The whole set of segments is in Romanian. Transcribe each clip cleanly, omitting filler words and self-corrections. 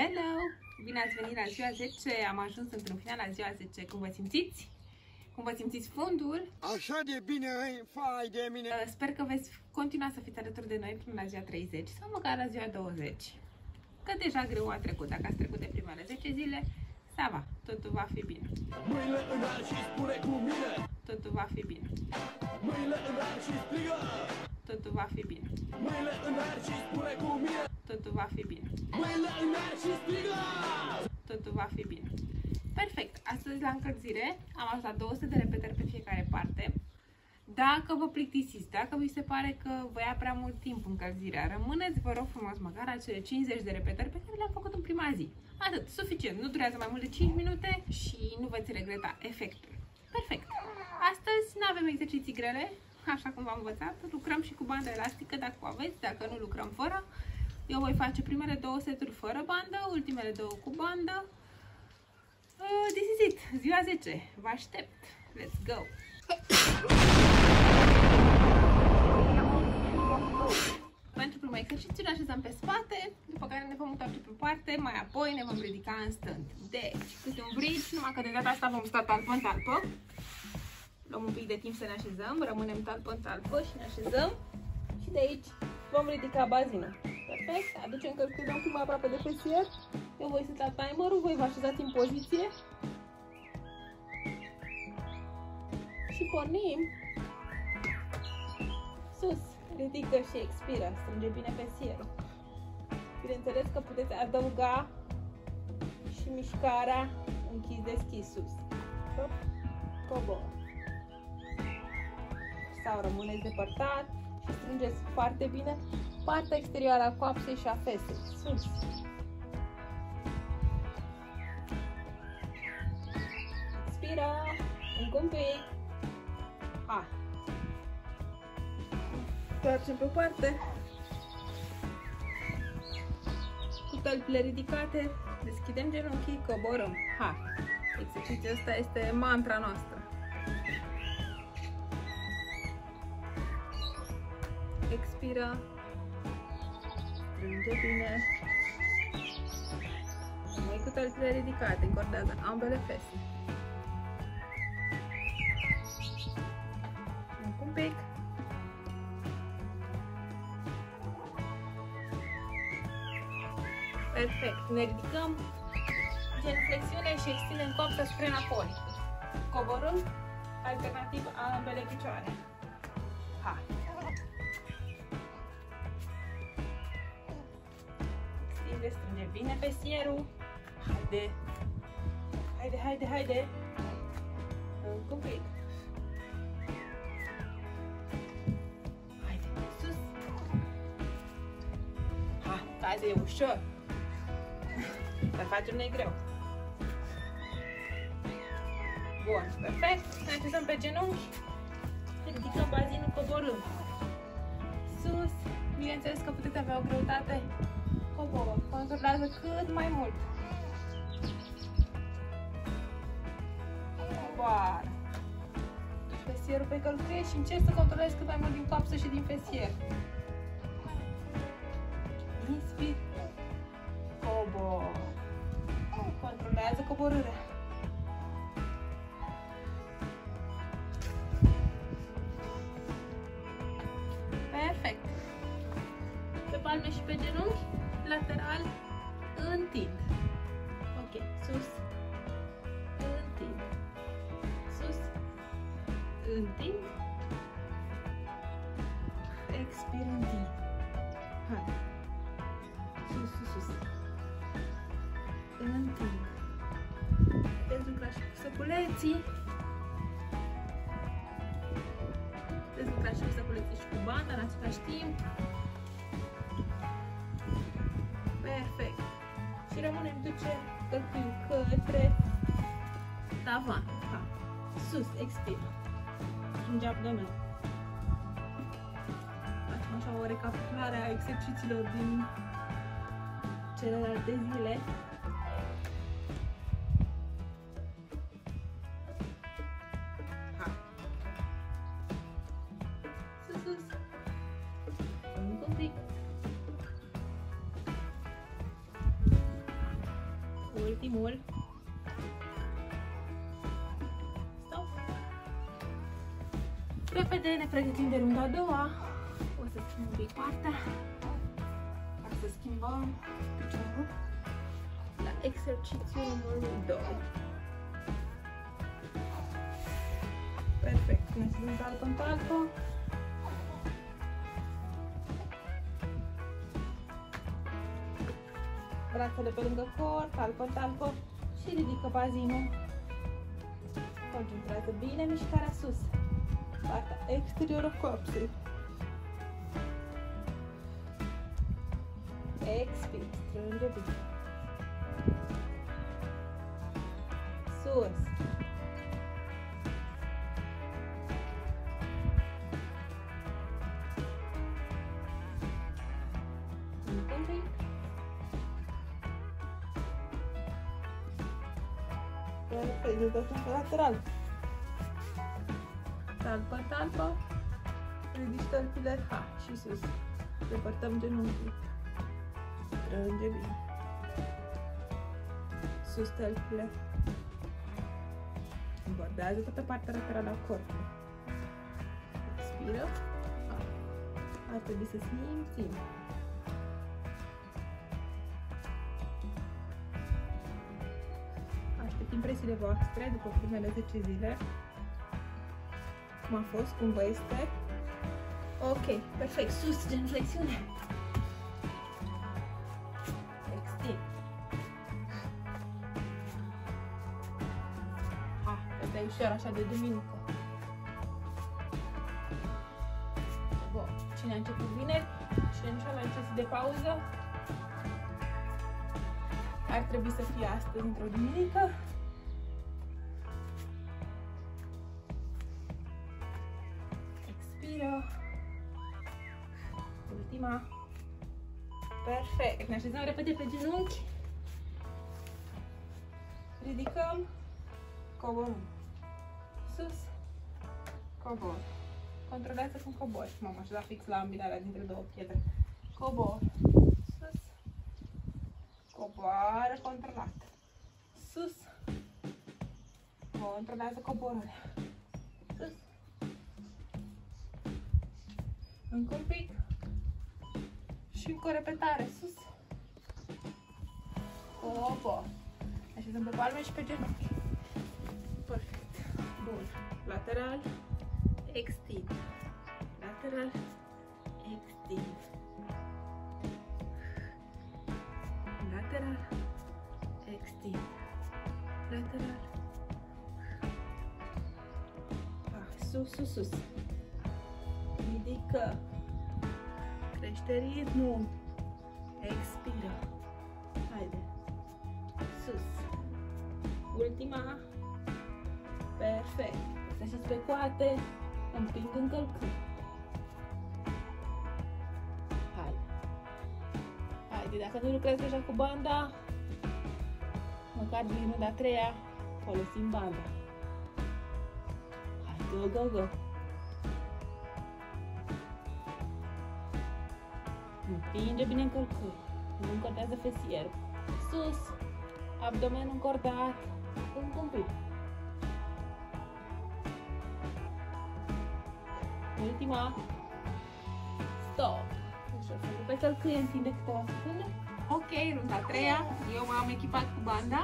Hello! Bine ați venit la ziua 10, am ajuns într-un final la ziua 10. Cum vă simțiți? Cum vă simțiți fundul? Așa de bine, fai de mine! Sper că veți continua să fiți alături de noi până la ziua 30 sau măcar la ziua 20. Că deja greu a trecut, dacă ați trecut de primele 10 zile, sava, totul va fi bine. Mâinile în ar și spune cu mine! Totul va fi bine. Mâinile în ar și strigă! Totul va fi bine. Mâinile în ar și spune cu mine! Totul va fi bine. Mâinile în ar și strigă! Totul va fi bine. Perfect! Astăzi la încălzire am ajuns la 200 de repetări pe fiecare parte. Dacă vă plictisiți, dacă vi se pare că vă ia prea mult timp încălzirea, rămâneți, vă rog frumos, măcar acele 50 de repetări pe care le-am făcut în prima zi. Atât, suficient, nu durează mai mult de 5 minute și nu veți regreta efectul. Perfect! Astăzi nu avem exerciții grele, așa cum v-am învățat, lucrăm și cu bandă elastică dacă o aveți, dacă nu lucrăm fără. Eu voi face primele 2 seturi fără bandă, ultimele 2 cu bandă. This is it! Ziua 10! Vă aștept! Let's go! Pentru primul exercițiu ne așezăm pe spate, după care ne vom întoarce pe parte, mai apoi ne vom ridica în stând. Deci, câte un bridge, numai că de data asta vom sta talpă în talpă. Luăm un pic de timp să ne așezăm, rămânem talpă în talpă și ne așezăm. Și de aici vom ridica bazina. Perfect, aducem călcâiul un pic mai aproape de fesier. Eu voi seta timerul, voi vă așezați în poziție. Și pornim. Sus. Ridică și expiră, strânge bine pesierul. Bineînțeles că puteți adăuga și mișcarea închis-deschis sus. Hop, cobor. Sau rămâneți depărtat și strângeți foarte bine partea exterioară a coapsei și a fesului. Sus. Expiră. Încă un pic. Hai. Întoarcem pe parte, cu tălpile ridicate, deschidem genunchii, coborăm. Ha! Exercițiul ăsta este mantra noastră. Expiră, strânge bine, mai cu tălpile ridicate, încordează ambele fese. Încă un pic. Perfect, ne ridicăm, genflexiune și extindem coapsa spre înapoi. Coborâm, alternativ ambele picioare. Hai! Extinde, strânge bine pesierul. Haide! Haide, haide, haide! Încă un pic. Haide, sus! Ha, haide, e ușor! Să facem noi greu. Bun, perfect. Ne așezăm pe genunchi. Ridicăm bazinul, coborâm. Sus. Bineînțeles că puteți avea o greutate. Coboră. Controlează cât mai mult. Coboară. Duci fesierul pe călcâie și încerci să controlezi cât mai mult din coapsă și din fesier. Inspir. Coboră. Controlează coborârea. Perfect. Pe palme și pe genunchi, lateral, întind. Ok, sus, întind. Sus, întind. Expir, întind. Hai. Sus, sus, sus. Întind. Puteți lucra și cu săculeții. Puteți lucra și cu săculeții și cu banda în același timp. Perfect. Și rămânem, duce călcâiul către tavan. Ha. Sus, expiră. Strânge abdomenul. Facem așa o recapitulare a exercițiilor din celelalte zile. ultimul. Stop. Repede ne pregătim de runda a doua. O să schimb un pic partea. O să schimbăm piciorul la exercițiul numărul 2. Perfect. Ne schimb talpă în talpă. Brațele pe lângă corp, talpă-talpă și ridică bazinul. Concentrează bine mișcarea sus, partea exterioră corpului. Expir, strânge bine. Sus. Lateral. Talpă, talpă, ridici tălpile H și sus. Depărtăm genunchii. Strânge bine. Sus tălpile. Bordează toată partea laterală a corpului. Expiră. Ar trebui să simțim. Impresiile voastre după primele 10 zile, cum a fost, cum vă este. Ok, perfect, sus, genuflexiune. Extind. Ah, asta e ușor, așa de duminică. Bun, cine a început vineri, cine nu și-a mai început de pauză, ar trebui să fie astăzi într-o duminică. Ultima. Perfect. Ne așezăm repede pe genunchi. Ridicăm. Coborâm. Sus. Cobor. Controlează cum cobori. M-am așezat fix la ambilarea dintre două pietre. Cobor. Sus. Coboară controlat. Sus. Controlează coborul. Sus. Încă un pic. Și încă o repetare, sus. Cobor. Așezăm pe palme și pe genunchi. Perfect. Bun. Lateral. Extind. Lateral. Extind. Lateral. Extind. Lateral. Sus, sus, sus. Ridică. Crește ritmul. Expiră. Haide. Sus. Ultima. Perfect. Să știți pe coate. Împing încălcând. Haide. Haide. Dacă nu lucrezi deja cu banda, măcar din runda a treia, folosim banda. Haide, go, go, go. Împinge bine încălcând, nu încordează fesierul. Sus, abdomenul încordat, încă un pic. Ultima. Stop. Ușor, pe călcâie întinde câteva secunde. Ok, runda a treia. Eu m-am echipat cu banda,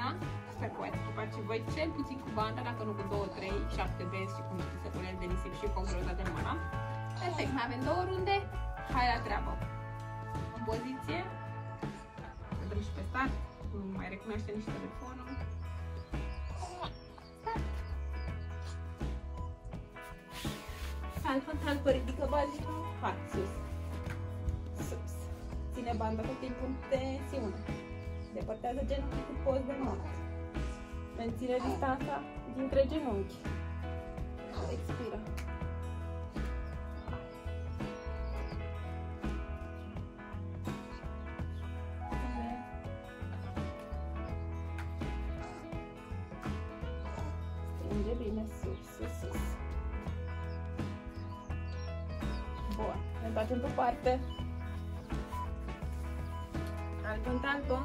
da? Sper că v-ați echipat și voi cel puțin cu banda, dacă nu cu 2, 3, 7 benzi și cu niște săculele de nisip și cu o groză de mână. Perfect, mai avem 2 runde. Hai la treabă! În poziție, vedem și pe start, nu mai recunoaște nici telefonul. Talpă, ridică bazinul, hai, sus, sus. Ține banda tot timpul în tensiune. Depărtează genunchii cu post de mort. Menține distanța dintre genunchi. Expiră. Facem pe parte. Talpă-n talpă.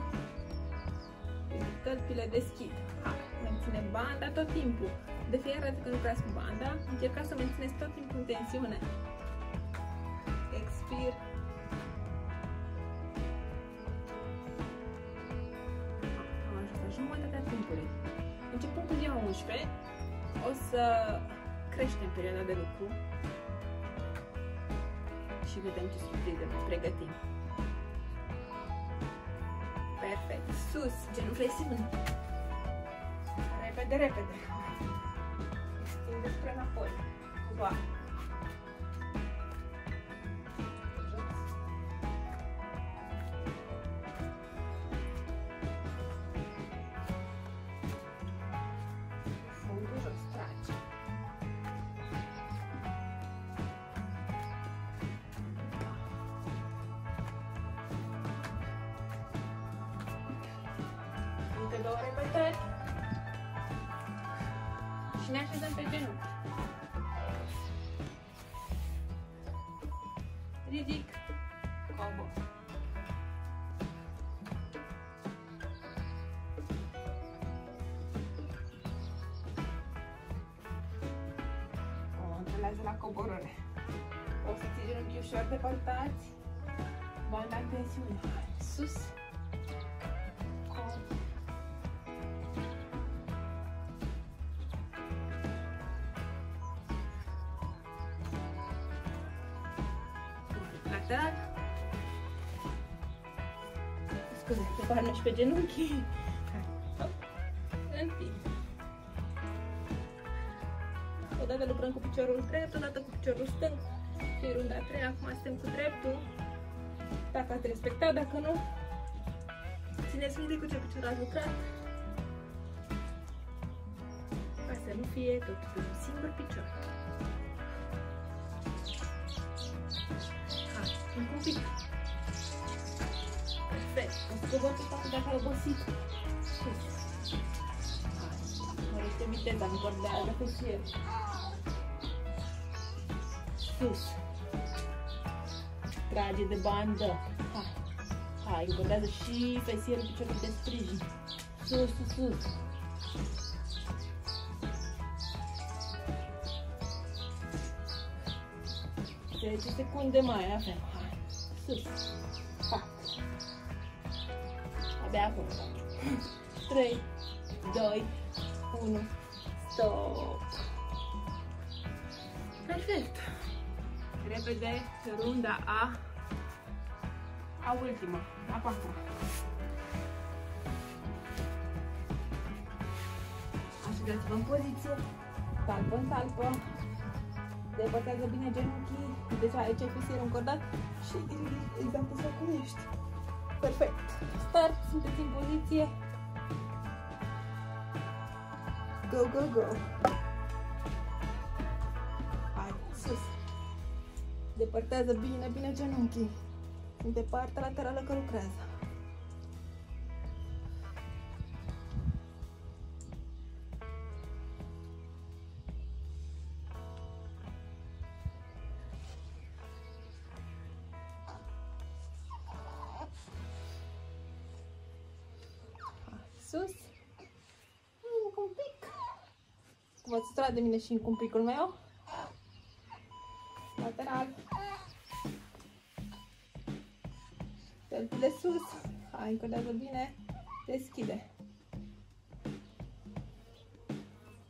călpile deschid. Menținem banda tot timpul. De fiecare dată când lucrați cu banda, încercați să mențineți tot timpul în tensiune. Expir. Am ajuns la jumătatea timpului. Începând cu ziua 11, o să creștem perioada de lucru și vedem ce surprize pregătim. Perfect. Sus, genul flexibil. Repede, repede. Extinde spre înapoi. Cumva. Două repetări și ne așezăm pe genunchi. Ridic, cobor. O întâlnează la coborâre. O să ții genunchii ușor decoltați. Banda în tensiune. Sus. Scuze, te coarnă și pe genunchi. Întind. Odată lucrăm cu piciorul drept, odată cu piciorul stâng. Și runda a treia, acum suntem cu dreptul. Dacă ați respectat, dacă nu, țineți minte cu ce picior ați lucrat. Ca să nu fie tot cu un singur picior. Încă un pic. Perfect. Îți cobor pe față dacă ai obosit. Mărește viteza în corp de aia, dacă și el. Sus. Trage de bandă. Hai. Hai, încordează și pe sierul piciorul de sprijin. Sus, sus, sus. De 10 secunde mai avem. Sus. 4. Abia acum. 3, 2, 1. Stop. Perfect. Repede runda a ultima, a patra. Așezați-vă în poziție. Talpă în talpă. Depărtează bine genunchii. Deci aici ai fusierul încordat și exact așa cum ești. Perfect. Start, sunteți în poziție. Go, go, go. Hai, sus. Depărtează bine, bine genunchii. Sunt de partea laterală că lucrează. Sus. Încă un pic. V-ați strat de mine și încă un picul meu. Lateral. Tălpile sus. Hai, încordează bine. Deschide.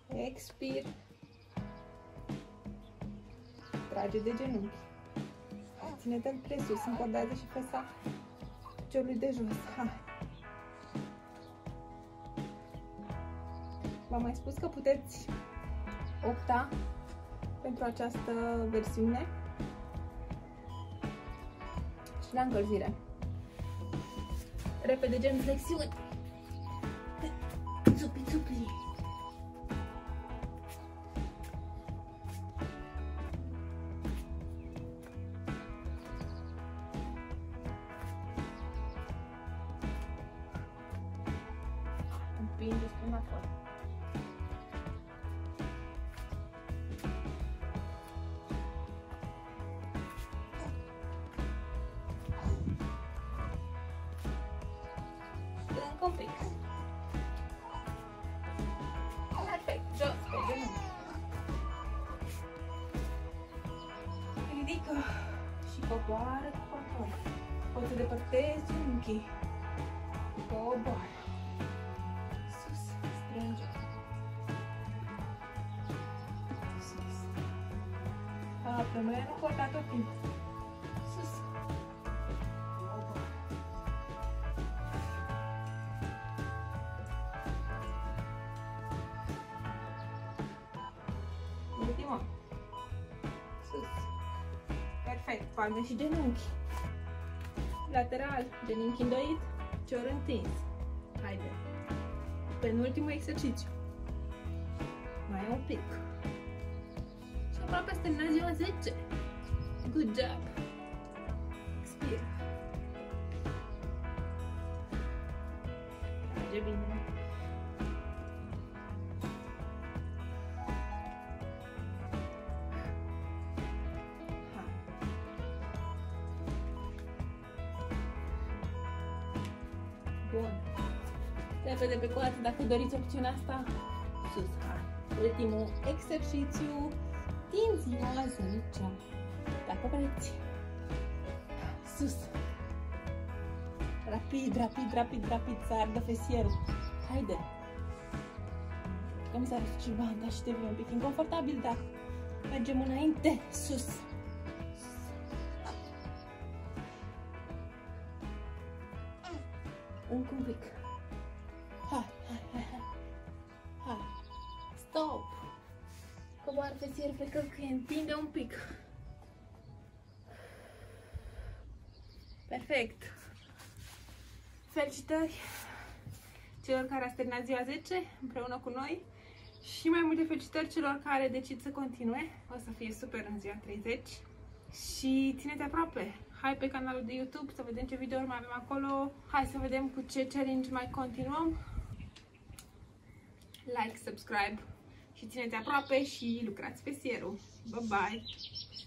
Expir. Trage de genunchi. Ține tălpile sus. Încordează și presa piciorului de jos. Hai. V-am mai spus că puteți opta pentru această versiune și la încălzire. Repede, gen flexiuni. Țupi, țupi. Împingeți până acolo. coboară cu control. O să depărtezi unghii. Coboară. Sus, strânge. Sus. Rămâne încordat tot timpul. Sus. Coboară. Ultima. Sus. Perfect. Fac și genunchi. Lateral, genunchi îndoit, cior întins. Haide. Penultimul exercițiu. Mai un pic. Și aproape ați terminat ziua 10. Good job! Expir. Trage bine. Bun. Repede pe coață, dacă doriți opțiunea asta, sus. Hai. Ultimul exercițiu din ziua 10. Dacă vreți. Sus. Rapid, rapid, rapid, rapid, să ardă fesierul. Haide. Că mi s-a răsucit banda și devine un pic inconfortabil, dar mergem înainte. Sus. Încă un pic. Hai, hai, hai, hai. Hai. Stop. Coboară fesier pe călcâie, întinde un pic. Perfect. Felicitări celor care ați terminat ziua 10 împreună cu noi și mai multe felicitări celor care decid să continue. O să fie super în ziua 30 și țineți aproape. Hai pe canalul de YouTube să vedem ce videouri mai avem acolo. Hai să vedem cu ce challenge mai continuăm. Like, subscribe și țineți aproape și lucrați pe sierul. Bye bye!